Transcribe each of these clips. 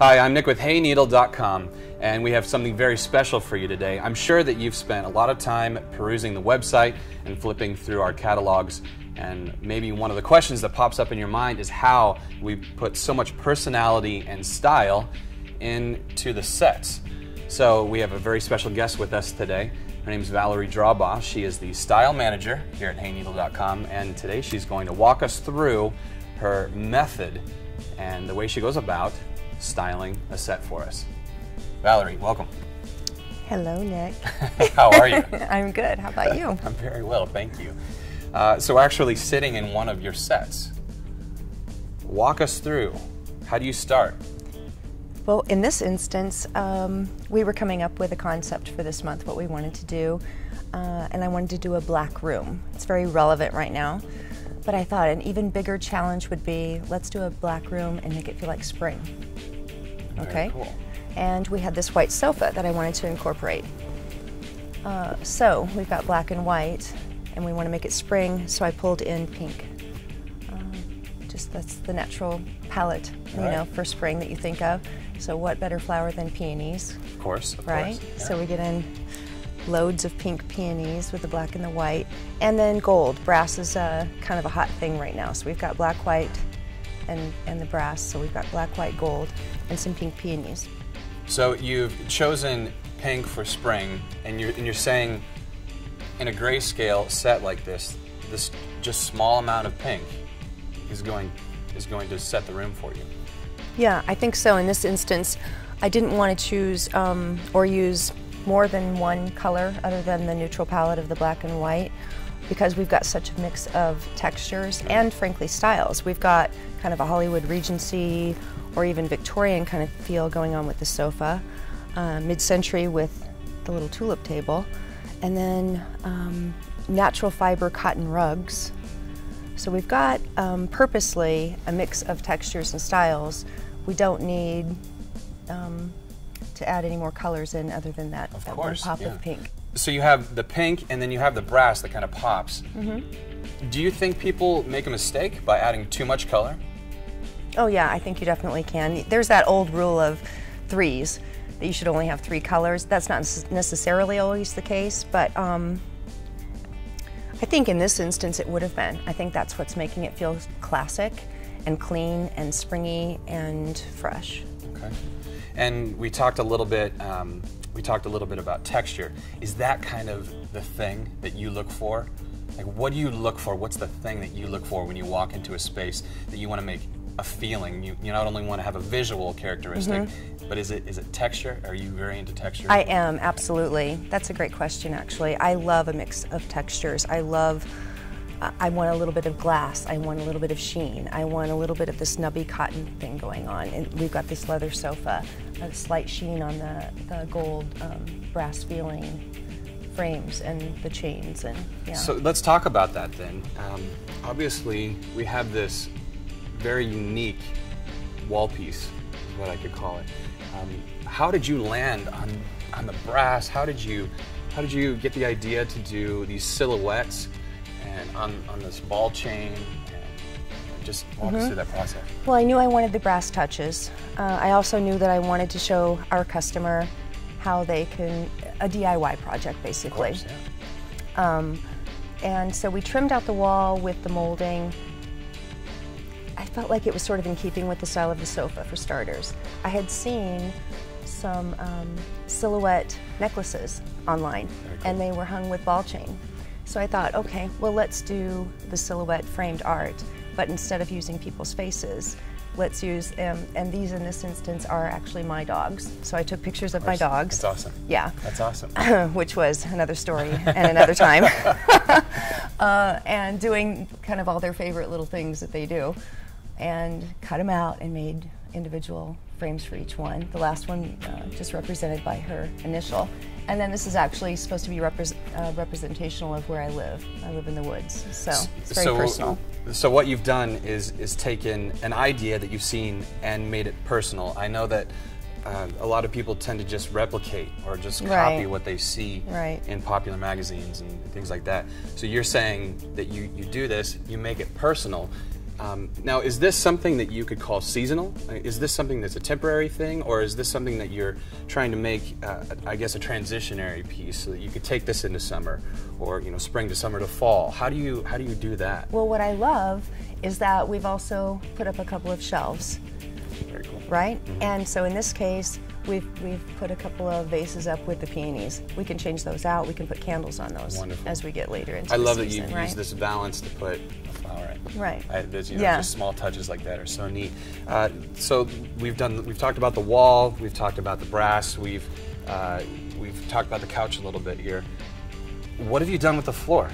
Hi, I'm Nick with Hayneedle.com, and we have something very special for you today. I'm sure that you've spent a lot of time perusing the website and flipping through our catalogs, and maybe one of the questions that pops up in your mind is how we put so much personality and style into the sets. So we have a very special guest with us today. Her name is Valerie Drorbaugh. She is the style manager here at Hayneedle.com, and today she's going to walk us through her method and the way she goes about styling a set for us. Valerie, welcome. Hello, Nick. How are you? I'm good. How about you? I'm very well, thank you. So we're actually sitting in one of your sets. Walk us through. How do you start? Well, in this instance, we were coming up with a concept for this month, what we wanted to do, and I wanted to do a black room. It's very relevant right now. But I thought an even bigger challenge would be, let's do a black room and make it feel like spring. Okay? Cool. And we had this white sofa that I wanted to incorporate. So we've got black and white, and we want to make it spring, so I pulled in pink. Just that's the natural palette, you know, for spring that you think of. So what better flower than peonies? Of course, right? Yeah. So we get in loads of pink peonies with the black and the white, and then gold. Brass is kind of a hot thing right now, so we've got black, white, and the brass, so we've got black, white, gold, and some pink peonies. So you've chosen pink for spring, and you're saying in a grayscale set like this, this just small amount of pink is going to set the room for you. Yeah, I think so. In this instance, I didn't want to choose or use more than one color other than the neutral palette of the black and white, because we've got such a mix of textures and, frankly, styles. We've got kind of a Hollywood Regency or even Victorian kind of feel going on with the sofa, mid-century with the little tulip table, and then natural fiber cotton rugs. So we've got purposely a mix of textures and styles. We don't need to add any more colors in other than that, of course, that one pop of pink. So you have the pink, and then you have the brass that kind of pops. Mm-hmm. Do you think people make a mistake by adding too much color? Oh yeah, I think you definitely can. There's that old rule of threes, that you should only have three colors. That's not necessarily always the case, but I think in this instance it would have been. I think that's what's making it feel classic and clean and springy and fresh. Okay. And we talked a little bit. We talked a little bit about texture. Is that kind of the thing that you look for? Like, what do you look for? What's the thing that you look for when you walk into a space that you want to make a feeling? You not only want to have a visual characteristic, but is it texture? Are you very into texture? I am, absolutely. That's a great question, actually. I love a mix of textures. I want a little bit of glass. I want a little bit of sheen. I want a little bit of this nubby cotton thing going on. And we've got this leather sofa, a slight sheen on the gold brass feeling frames and the chains. And yeah. So let's talk about that then. Obviously, we have this very unique wall piece, is what I could call it. How did you land on the brass? How did you get the idea to do these silhouettes? And on this ball chain, and just walk us through that process. Well, I knew I wanted the brass touches. I also knew that I wanted to show our customer how they can, a DIY project basically. Of course, yeah. And so we trimmed out the wall with the molding. I felt like it was sort of in keeping with the style of the sofa, for starters. I had seen some silhouette necklaces online, and they were hung with ball chain. So I thought, okay, well, let's do the silhouette framed art, but instead of using people's faces, let's use, and these in this instance are actually my dogs. So I took pictures of my dogs. That's awesome. Yeah. That's awesome. Which was another story and another time. And doing kind of all their favorite little things that they do, and cut them out and made individual frames for each one. The last one just represented by her initial. And then this is actually supposed to be representational of where I live. I live in the woods, so it's very personal. So what you've done is taken an idea that you've seen and made it personal. I know that a lot of people tend to just replicate or just copy what they see in popular magazines and things like that. So you're saying that you do this, you make it personal, Now, is this something that you could call seasonal? Is this something that's a temporary thing, or is this something that you're trying to make, I guess, a transitionary piece so that you could take this into summer, or spring to summer to fall? How do you do that? Well, what I love is that we've also put up a couple of shelves, very cool, right? Mm-hmm. And so in this case, we've put a couple of vases up with the peonies. We can change those out. We can put candles on those. Wonderful. As we get later into the season. I love that you use this balance to put a flower in. Right. Just small touches like that are so neat. So we've talked about the wall. We've talked about the brass. We've talked about the couch a little bit here. What have you done with the floor?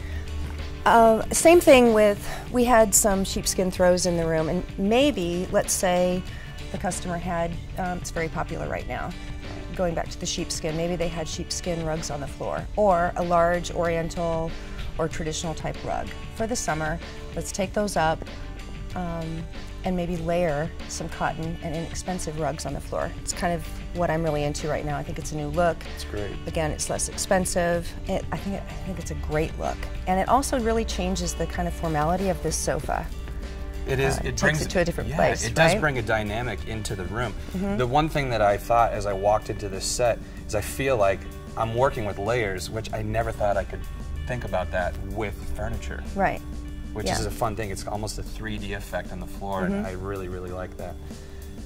Same thing with, we had some sheepskin throws in the room, and maybe, let's say, the customer had, it's very popular right now, going back to the sheepskin, maybe they had sheepskin rugs on the floor, or a large oriental or traditional type rug for the summer. Let's take those up and maybe layer some cotton and inexpensive rugs on the floor. It's kind of what I'm really into right now. I think it's a new look. It's great. Again, it's less expensive. I think it's a great look. And it also really changes the kind of formality of this sofa. It brings it to a different place. It does bring a dynamic into the room. Mm-hmm. The one thing that I thought as I walked into this set is I feel like I'm working with layers, which I never thought I could think about that with furniture. Right. Which is a fun thing. It's almost a 3D effect on the floor, mm-hmm. and I really, really like that.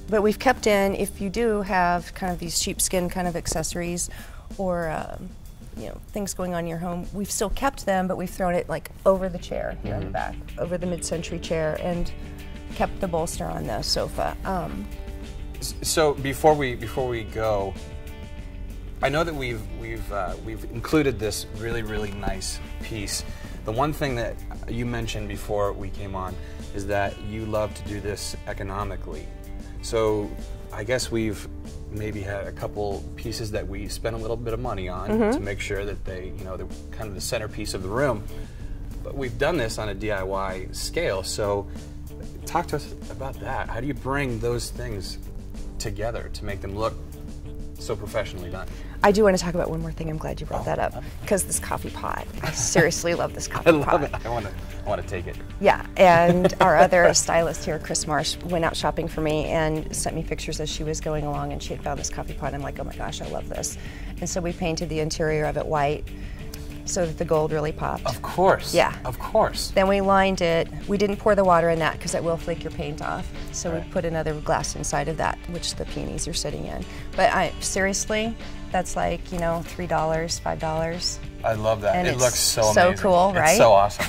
But we've kept in, if you do have kind of these sheepskin kind of accessories or things going on in your home, we've still kept them, but we've thrown it like over the chair here on the back, over the mid-century chair, and kept the bolster on the sofa. So before we go, I know that we've included this really, really nice piece. The one thing that you mentioned before we came on is that you love to do this economically. So I guess we've maybe had a couple pieces that we spent a little bit of money on to make sure that they, they're kind of the centerpiece of the room. But we've done this on a DIY scale, so talk to us about that. How do you bring those things together to make them look so professionally done? I do want to talk about one more thing. I'm glad you brought that up, because this coffee pot. I seriously love this coffee pot. I love it. I want to take it. Yeah, and our other stylist here, Chris Marsh, went out shopping for me and sent me pictures as she was going along, and she had found this coffee pot. I'm like, oh my gosh, I love this. And so we painted the interior of it white so that the gold really popped. Of course. Yeah. Of course. Then we lined it. We didn't pour the water in that because it will flake your paint off. So we put another glass inside of that, which the peonies are sitting in. But I seriously, that's like, $3, $5. I love that. And it looks so amazing. So cool, right? It's so awesome.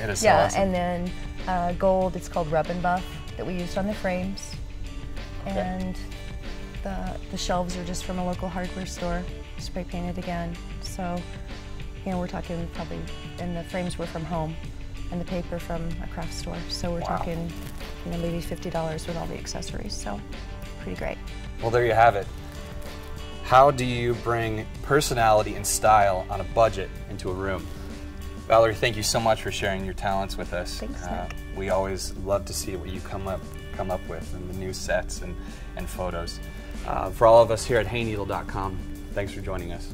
It is so awesome. And then gold, it's called Rub and Buff, that we used on the frames. Okay. And the shelves are just from a local hardware store, spray painted again. So, we're talking probably, and the frames were from home, and the paper from a craft store. So we're talking, maybe $50 with all the accessories. So, pretty great. Well, there you have it. How do you bring personality and style on a budget into a room? Valerie, thank you so much for sharing your talents with us. Thanks, Nick. We always love to see what you come up with in the new sets and photos. For all of us here at Hayneedle.com, thanks for joining us.